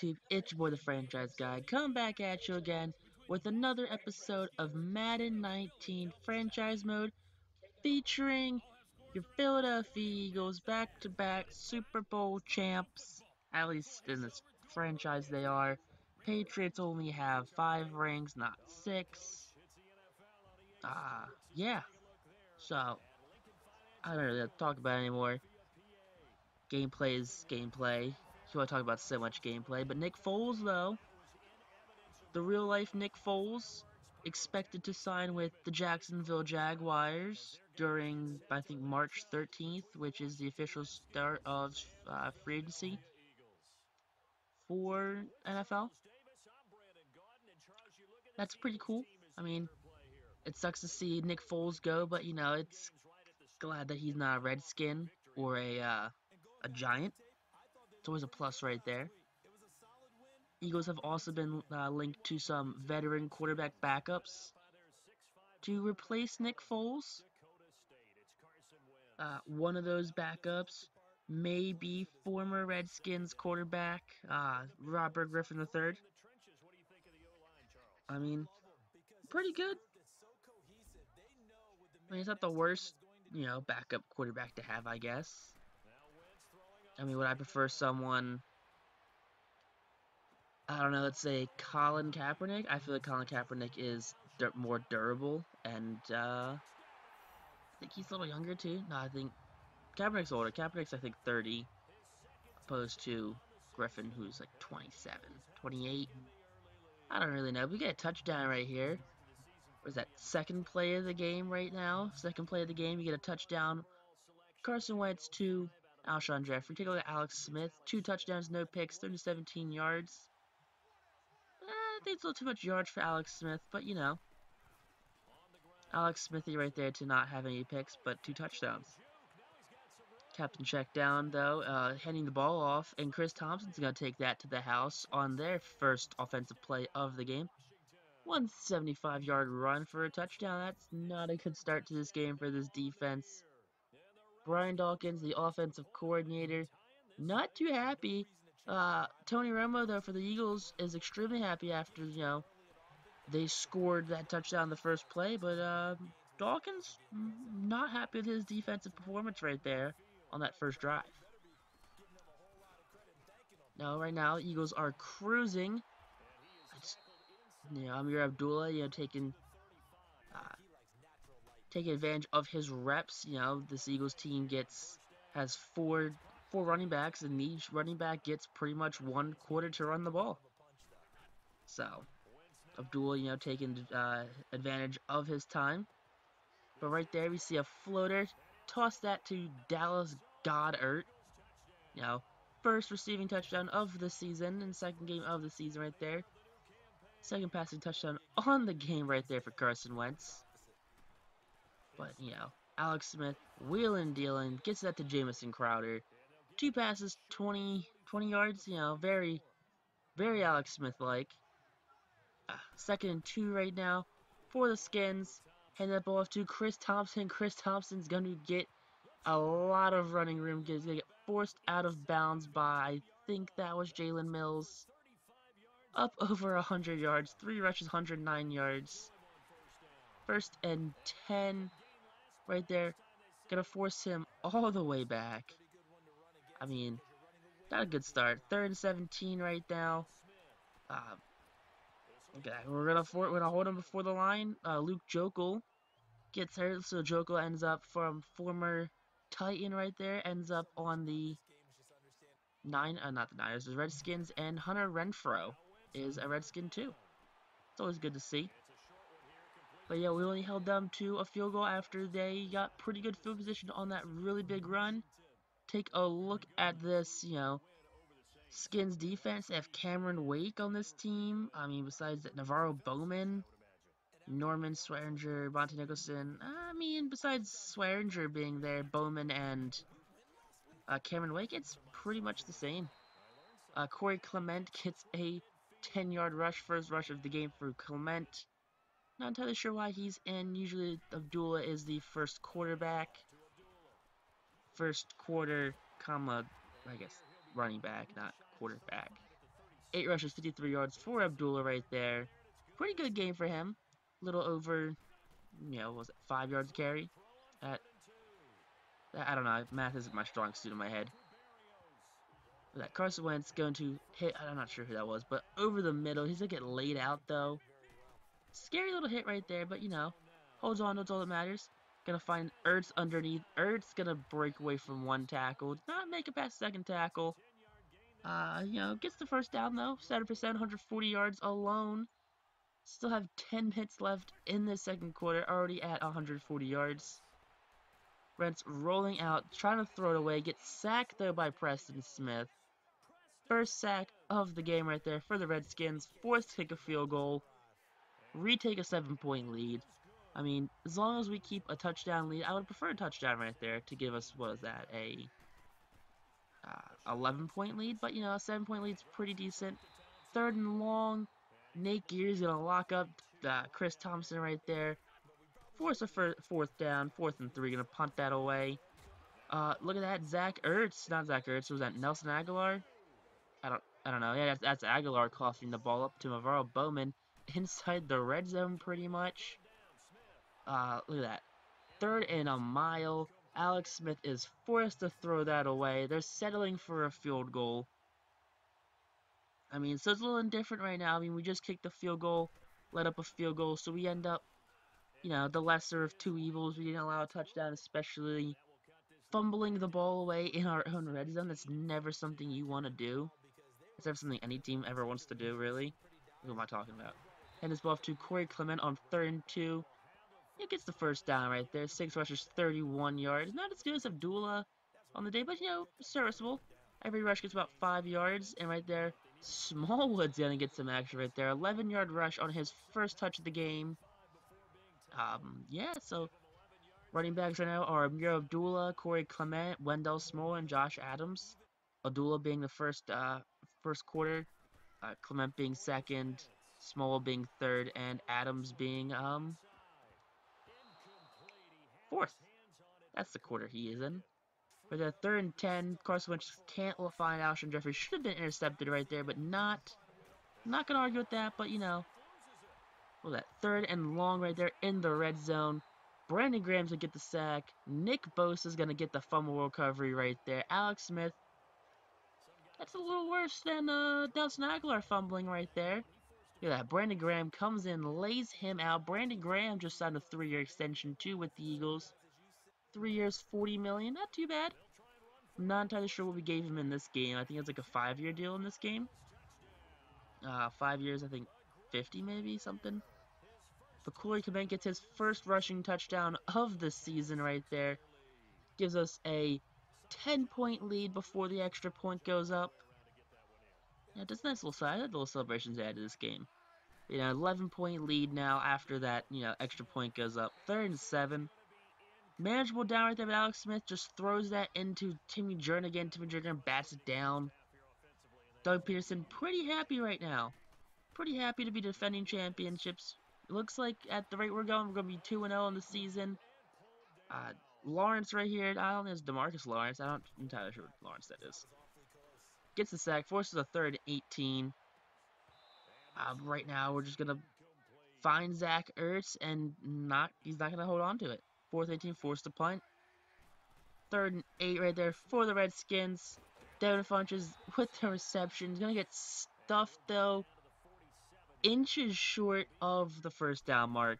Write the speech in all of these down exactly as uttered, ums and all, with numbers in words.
YouTube, it's your boy the Franchise Guy, coming back at you again with another episode of Madden nineteen Franchise Mode, featuring your Philadelphia Eagles, back-to-back Super Bowl champs, at least in this franchise they are. Patriots only have five rings, not six. Ah, uh, yeah. So, I don't really have to talk about it anymore. Gameplay is gameplay. You want to talk about so much gameplay, but Nick Foles, though, the real-life Nick Foles, expected to sign with the Jacksonville Jaguars during, I think, March thirteenth, which is the official start of uh, free agency for N F L. That's pretty cool. I mean, it sucks to see Nick Foles go, but, you know, it's glad that he's not a Redskin or a, uh, a Giant. It's always a plus right there. Eagles have also been uh, linked to some veteran quarterback backups to replace Nick Foles. Uh, one of those backups may be former Redskins quarterback uh, Robert Griffin the third. I mean, pretty good. I mean, it's not the worst, you know, backup quarterback to have, I guess. I mean, would I prefer someone, I don't know, let's say Colin Kaepernick? I feel like Colin Kaepernick is dur more durable, and uh, I think he's a little younger, too. No, I think Kaepernick's older. Kaepernick's, I think, thirty, opposed to Griffin, who's like twenty-seven, twenty-eight. I don't really know. We get a touchdown right here. What is that, second play of the game right now? Second play of the game, you get a touchdown. Carson Wentz to Alshon Jeffery. Take a look at Alex Smith. Two touchdowns, no picks, thirty to seventeen yards. Eh, I think it's a little too much yards for Alex Smith, but you know. Alex Smithy right there to not have any picks, but two touchdowns. Captain check down, though, uh, handing the ball off, and Chris Thompson's going to take that to the house on their first offensive play of the game. one seventy-five yard run for a touchdown. That's not a good start to this game for this defense. Brian Dawkins, the offensive coordinator, not too happy. Uh, Tony Romo, though, for the Eagles, is extremely happy after, you know, they scored that touchdown the first play. But uh, Dawkins, not happy with his defensive performance right there on that first drive. Now, right now, Eagles are cruising. Just, you know, Ameer Abdullah, you know, taking... Uh, Taking advantage of his reps, you know, this Eagles team gets has four four running backs, and each running back gets pretty much one quarter to run the ball. So, Abdullah, you know, taking uh, advantage of his time. But right there, we see a floater. Toss that to Dallas Goedert. You know, first receiving touchdown of the season and second game of the season right there. Second passing touchdown on the game right there for Carson Wentz. But, you know, Alex Smith, wheeling, dealing, gets that to Jamison Crowder. Two passes, twenty, twenty yards, you know, very, very Alex Smith-like. Uh, second and two right now for the Skins. Hand that ball off to Chris Thompson. Chris Thompson's going to get a lot of running room. He's going to get forced out of bounds by, I think that was Jalen Mills. Up over one hundred yards, three rushes, one hundred nine yards. First and ten. Right there, gonna force him all the way back. I mean, not a good start. Third and seventeen right now. Uh, okay, we're gonna, for, we're gonna hold him before the line. Uh, Luke Joeckel gets hurt, so Joeckel ends up from former Titan right there, ends up on the nine, uh, not the Niners, the Redskins, and Hunter Renfrow is a Redskin too. It's always good to see. But yeah, we only held them to a field goal after they got pretty good field position on that really big run. Take a look at this, you know, Skins defense. They have Cameron Wake on this team. I mean, besides that, Navarro Bowman, Norman Swearinger, Monte Nicholson. I mean, besides Swearinger being there, Bowman and uh, Cameron Wake, it's pretty much the same. Uh, Corey Clement gets a ten yard rush, first rush of the game for Clement. Not entirely sure why he's in. Usually Abdullah is the first quarterback. First quarter, comma, I guess, running back, not quarterback. eight rushes, fifty-three yards for Abdullah right there. Pretty good game for him. A little over, you know, what was it, five yards carry? At, I don't know. Math isn't my strong suit in my head. That Carson Wentz going to hit, I'm not sure who that was, but over the middle. He's going to get laid out, though. Scary little hit right there, but, you know, holds on, that's all that matters. Going to find Ertz underneath. Ertz going to break away from one tackle. Does not make it past second tackle. Uh, you know, gets the first down, though. seven percent, one hundred forty yards alone. Still have ten minutes left in the second quarter, already at one hundred forty yards. Wentz rolling out, trying to throw it away. Gets sacked, though, by Preston Smith. First sack of the game right there for the Redskins. Forced to kick a field goal. Retake a seven-point lead. I mean, as long as we keep a touchdown lead, I would prefer a touchdown right there to give us, what is that, a eleven-point uh, lead? But, you know, a seven-point lead's pretty decent. Third and long. Nate Gears going to lock up uh, Chris Thompson right there. Force a fir fourth down. Fourth and three. Going to punt that away. Uh, look at that. Zach Ertz. Not Zach Ertz. Was that Nelson Aguilar? I don't, I don't know. Yeah, that's, that's Aguilar coughing the ball up to Navarro Bowman inside the red zone pretty much. Uh, look at that. Third and a mile. Alex Smith is forced to throw that away. They're settling for a field goal. I mean, so it's a little indifferent right now. I mean, we just kicked the field goal, let up a field goal, so we end up, you know, the lesser of two evils. We didn't allow a touchdown, especially fumbling the ball away in our own red zone. That's never something you want to do. It's never something any team ever wants to do, really. Who am I talking about? And it's off to Corey Clement on third and two. He gets the first down right there. Six rushes, thirty-one yards. Not as good as Abdullah on the day, but, you know, serviceable. Every rush gets about five yards, and right there, Smallwood's going to get some action right there. eleven-yard rush on his first touch of the game. Um, yeah, so running backs right now are Ameer Abdullah, Corey Clement, Wendell Smallwood, and Josh Adams. Abdullah being the first uh, first quarter, uh, Clement being second, Smallwood being third, and Adams being um, fourth. That's the quarter he is in. For the third and ten, Carson Wentz can't find Alshon Jeffery. Should have been intercepted right there, but not. Not going to argue with that, but, you know. Well, that third and long right there in the red zone. Brandon Graham's going to get the sack. Nick Bosa's going to get the fumble recovery right there. Alex Smith. That's a little worse than uh, Nelson Aguilar fumbling right there. Look at that. Brandon Graham comes in, lays him out. Brandon Graham just signed a three-year extension, too, with the Eagles. Three years, forty million dollars. Not too bad. I'm not entirely sure what we gave him in this game. I think it's like a five-year deal in this game. Uh, five years, I think fifty maybe, something. But Corey Clement gets his first rushing touchdown of the season right there. Gives us a ten-point lead before the extra point goes up. Yeah, just a nice little side. I had little celebrations added to this game. You know, eleven-point lead now after that, you know, extra point goes up. Third and seven. Manageable down right there, but Alex Smith just throws that into Timmy Jernigan. Timmy Jernigan bats it down. Doug Peterson pretty happy right now. Pretty happy to be defending championships. It looks like at the rate we're going, we're going to be two and oh in the season. Uh, Lawrence right here. I don't know if it's Demarcus Lawrence. I don't I'm entirely sure what Lawrence that is. Gets the sack. Forces a third eighteen. Uh, right now, we're just going to find Zach Ertz, and not he's not going to hold on to it. Fourth eighteen, forced to punt. Third and eight right there for the Redskins. Devin Funches with the reception. He's going to get stuffed, though. Inches short of the first down mark.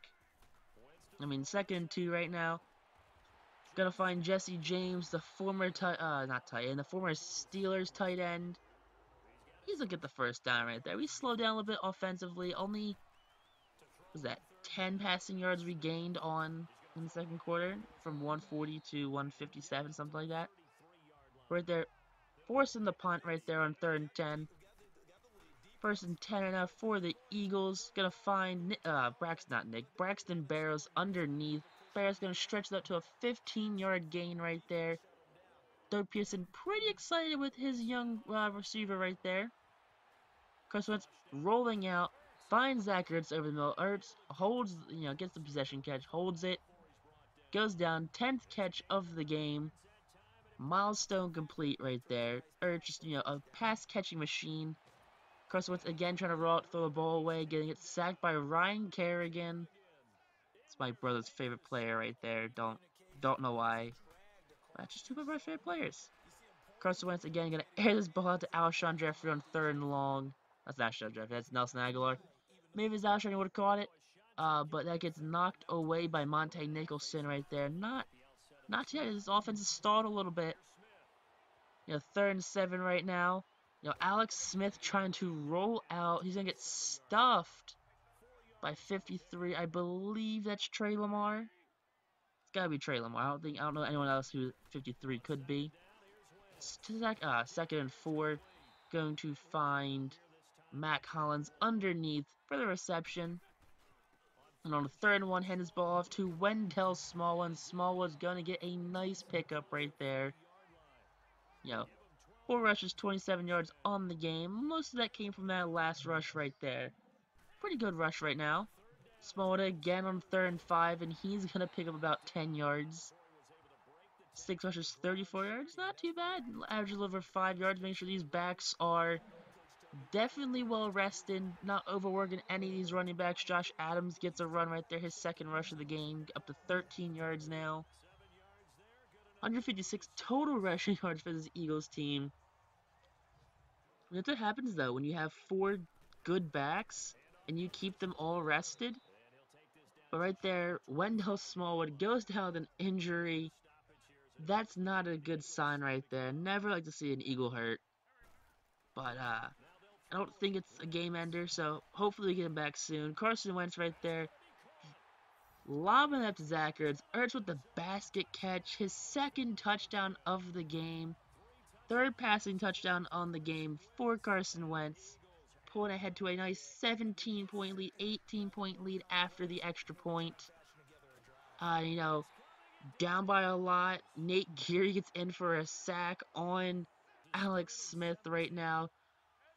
I mean, second and two right now. Going to find Jesse James, the former tight, uh, not tight end, the former Steelers tight end. He's going to get the first down right there. We slowed down a little bit offensively. Only, what was that, ten passing yards we gained on... in the second quarter, from one forty to one fifty-seven, something like that. Right there, forcing the punt right there on third and ten. First and ten and up for the Eagles. Gonna find uh, Braxton, not Nick, Braxton Berrios underneath. Berrios gonna stretch that to a fifteen-yard gain right there. Doug Peterson pretty excited with his young uh, receiver right there. Carson Wentz rolling out, finds Zach Ertz over the middle. Ertz holds, you know, gets the possession catch, holds it. Goes down, tenth catch of the game. Milestone complete right there. Ertz, just, you know, a pass-catching machine. Carson Wentz again trying to roll out, throw the ball away, getting it sacked by Ryan Kerrigan. It's my brother's favorite player right there. Don't don't know why. That's just two of my favorite players. Carson Wentz again going to air this ball out to Alshon Jeffery on third and long. That's not Alshon Jeffery. That's Nelson Aguilar. Maybe it's Alshon would have caught it, uh, but that gets knocked away by Monte Nicholson right there. Not, not yet. His offense is stalled a little bit. You know, third and seven right now. You know, Alex Smith trying to roll out. He's going to get stuffed by fifty-three. I believe that's Trey Lamar. It's got to be Trey Lamar. I don't think I don't know anyone else who fifty-three could be. Uh, second and four. Going to find Matt Collins underneath for the reception. And on the third and one, hand his ball off to Wendell Smallwood. Smallwood's going to get a nice pickup right there. You know, four rushes, twenty-seven yards on the game. Most of that came from that last rush right there. Pretty good rush right now. Smallwood again on third and five, and he's going to pick up about ten yards. Six rushes, thirty-four yards. Not too bad. Average a little over five yards. Make sure these backs are definitely well rested, not overworking any of these running backs. Josh Adams gets a run right there, his second rush of the game, up to thirteen yards now. one hundred fifty-six total rushing yards for this Eagles team. That's what happens though when you have four good backs and you keep them all rested. But right there, Wendell Smallwood goes down with an injury. That's not a good sign right there. Never like to see an Eagle hurt. But uh, I don't think it's a game ender, so hopefully we get him back soon. Carson Wentz right there, lobbing up to Zach Ertz. Ertz with the basket catch, his second touchdown of the game. Third passing touchdown on the game for Carson Wentz. Pulling ahead to a nice seventeen-point lead, eighteen-point lead after the extra point. Uh, you know, down by a lot. Nate Geary gets in for a sack on Alex Smith right now.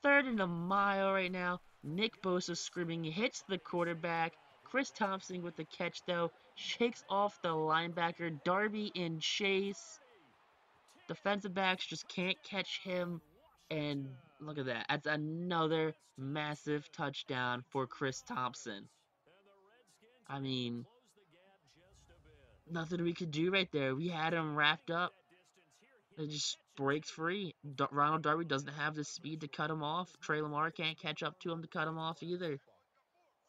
Third and a mile right now. Nick Bosa screaming, hits the quarterback. Chris Thompson with the catch, though. Shakes off the linebacker. Darby in chase. Defensive backs just can't catch him. And look at that. That's another massive touchdown for Chris Thompson. I mean, nothing we could do right there. We had him wrapped up. It just breaks free. D- Ronald Darby doesn't have the speed to cut him off. Trey Lamar can't catch up to him to cut him off either.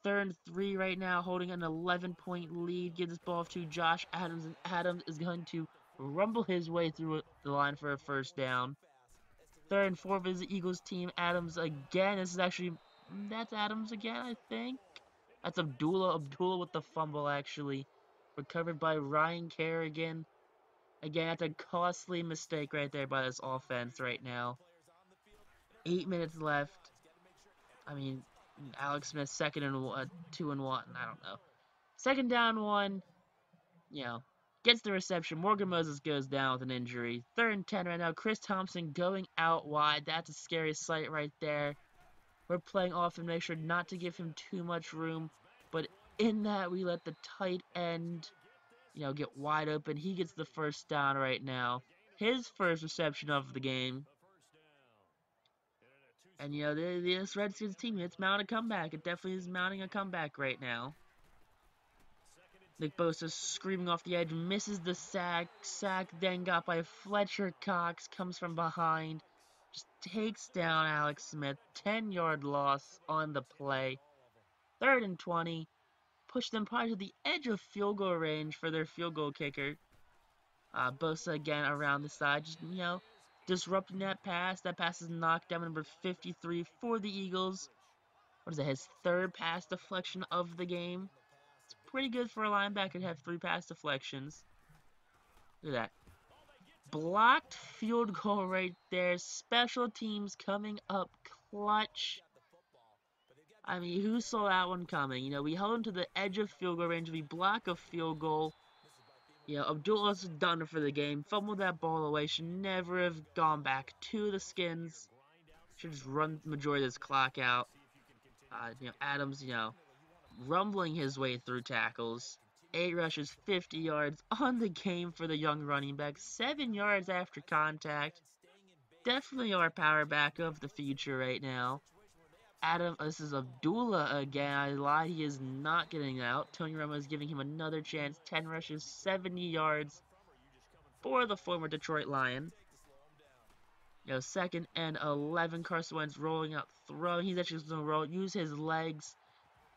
Third and three right now, holding an eleven-point lead. Gives this ball to Josh Adams, and Adams is going to rumble his way through the line for a first down. Third and four for the Eagles team. Adams again. This is actually, that's Adams again, I think. That's Abdullah. Abdullah with the fumble, actually. Recovered by Ryan Kerrigan. Again, that's a costly mistake right there by this offense right now. Eight minutes left. I mean, Alex Smith, second and uh, two and one. I don't know. Second down one. You know, gets the reception. Morgan Moses goes down with an injury. Third and ten right now. Chris Thompson going out wide. That's a scary sight right there. We're playing off and make sure not to give him too much room. But in that, we let the tight end, you know, get wide open. He gets the first down right now. His first reception of the game. And, you know, this Redskins team, it's mounting a comeback. It definitely is mounting a comeback right now. Nick Bosa screaming off the edge, misses the sack. Sack then got by Fletcher Cox, comes from behind. Just takes down Alex Smith. ten-yard loss on the play. Third and twenty. Push them probably to the edge of field goal range for their field goal kicker. Uh, Bosa again around the side, just, you know, disrupting that pass. That pass is knocked down by number fifty-three for the Eagles. What is that, his third pass deflection of the game? It's pretty good for a linebacker to have three pass deflections. Look at that. Blocked field goal right there. Special teams coming up clutch. I mean, who saw that one coming? You know, we held him to the edge of field goal range. We block a field goal. You know, Abdullah's done for the game. Fumbled that ball away. Should never have gone back to the Skins. Should just run the majority of this clock out. Uh, you know, Adams, you know, rumbling his way through tackles. Eight rushes, fifty yards on the game for the young running back. Seven yards after contact. Definitely our power back of the future right now. Adam, this is Abdullah again. I lied. He is not getting out. Tony Romo is giving him another chance. ten rushes, seventy yards for the former Detroit Lion. You know, second and eleven. Carson Wentz rolling out, throwing. He's actually going to roll. Use his legs.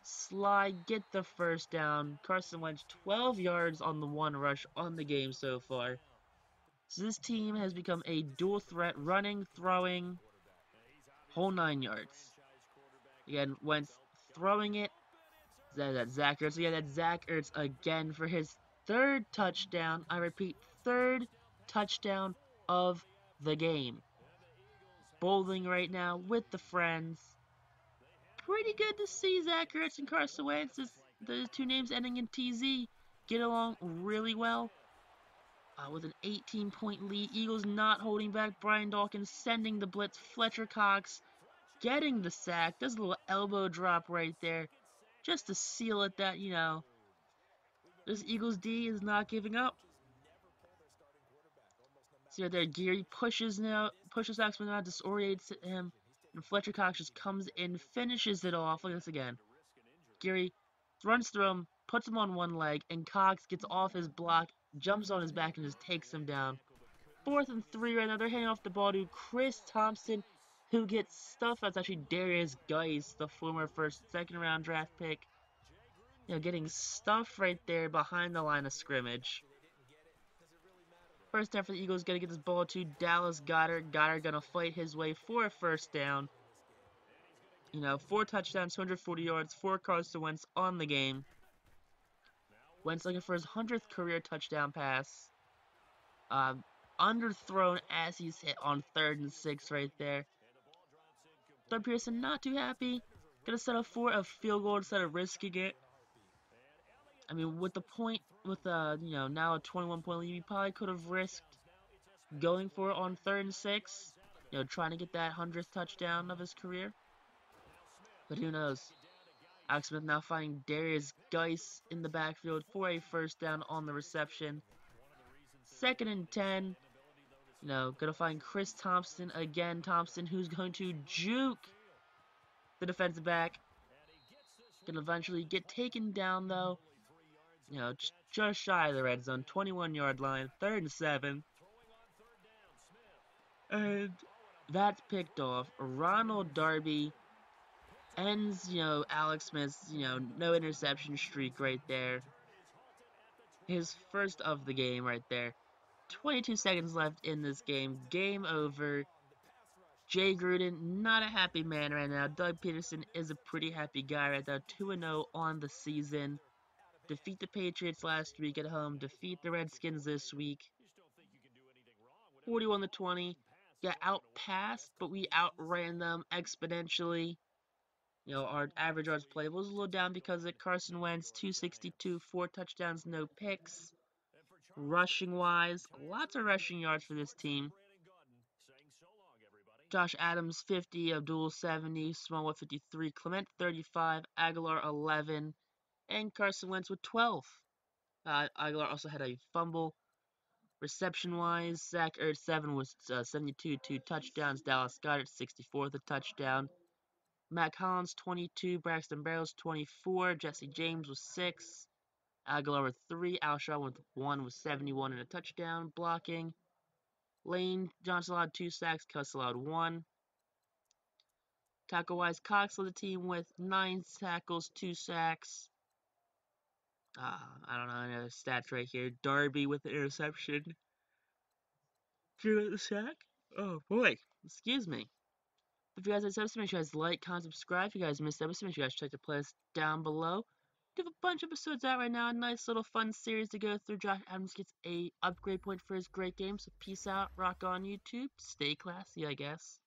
Slide. Get the first down. Carson Wentz, twelve yards on the one rush on the game so far. So this team has become a dual threat, running, throwing, whole nine yards. Again, Wentz throwing it. That, that Zach Ertz. Yeah, that's Zach Ertz again for his third touchdown. I repeat, third touchdown of the game. Bowling right now with the friends. Pretty good to see Zach Ertz and Carson Wentz. Those two names ending in T Z get along really well. Uh, with an eighteen-point lead, Eagles not holding back. Brian Dawkins sending the blitz. Fletcher Cox getting the sack. Does a little elbow drop right there just to seal it that, you know, this Eagles D is not giving up. See right there, Geary pushes now, pushes Axman out, disorientates him, and Fletcher Cox just comes in, finishes it off. Look at this again. Geary runs through him, puts him on one leg, and Cox gets off his block, jumps on his back, and just takes him down. Fourth and three right now. They're handing off the ball to Chris Thompson, who gets stuff that's actually Darius Geis, the former first, second round draft pick. You know, getting stuff right there behind the line of scrimmage. First down for the Eagles, gonna get this ball to Dallas Goedert. Goedert gonna fight his way for a first down. You know, four touchdowns, two hundred forty yards, four Carson Wentz on the game. Wentz looking for his hundredth career touchdown pass. Uh, underthrown as he's hit on third and six right there. Doug Peterson not too happy. Gonna set up for a field goal instead of risking it. I mean, with the point, with uh, you know, now a twenty-one point lead, you probably could have risked going for it on third and six. You know, trying to get that hundredth touchdown of his career. But who knows? Alex Smith now finding Darius Geis in the backfield for a first down on the reception. Second and ten. You know, gonna find Chris Thompson again. Thompson, who's going to juke the defensive back. Gonna eventually get taken down though. You know, just shy of the red zone, twenty-one-yard line, third and seven, and that's picked off. Ronald Darby ends, you know, Alex Smith's, you know, no interception streak right there. His first of the game right there. twenty-two seconds left in this game. Game over. Jay Gruden, not a happy man right now. Doug Peterson is a pretty happy guy right now. two and oh on the season. Defeat the Patriots last week at home. Defeat the Redskins this week. forty-one to twenty. Yeah, outpassed, but we outran them exponentially. You know, our average yards play was a little down because of Carson Wentz, two sixty-two, four touchdowns, no picks. Rushing-wise, lots of rushing yards for this team. Josh Adams, fifty. Abdul, seventy. Smallwood, fifty-three. Clement, thirty-five. Aguilar, eleven. And Carson Wentz with twelve. Uh, Aguilar also had a fumble. Reception-wise, Zach Ertz, seven, was uh, seventy-two, two touchdowns. Dallas Goedert, sixty-four, with a touchdown. Matt Collins, twenty-two. Braxton Berrios, twenty-four. Jesse James was six. Aguilar with three. Alshon with one, with seventy-one and a touchdown. Blocking. Lane Johnson allowed two sacks. Cuss allowed one. Tackle-wise, Cox led the team with nine tackles, two sacks. Uh, I don't know any other stats right here. Darby with the interception. Drew with the sack. Oh boy. Excuse me. If you guys had subs, make sure you guys like, comment, subscribe. If you guys missed episodes, make sure you guys check the playlist down below. We have a bunch of episodes out right now. A nice little fun series to go through. Josh Adams gets a upgrade point for his great game. So peace out. Rock on, YouTube. Stay classy, I guess.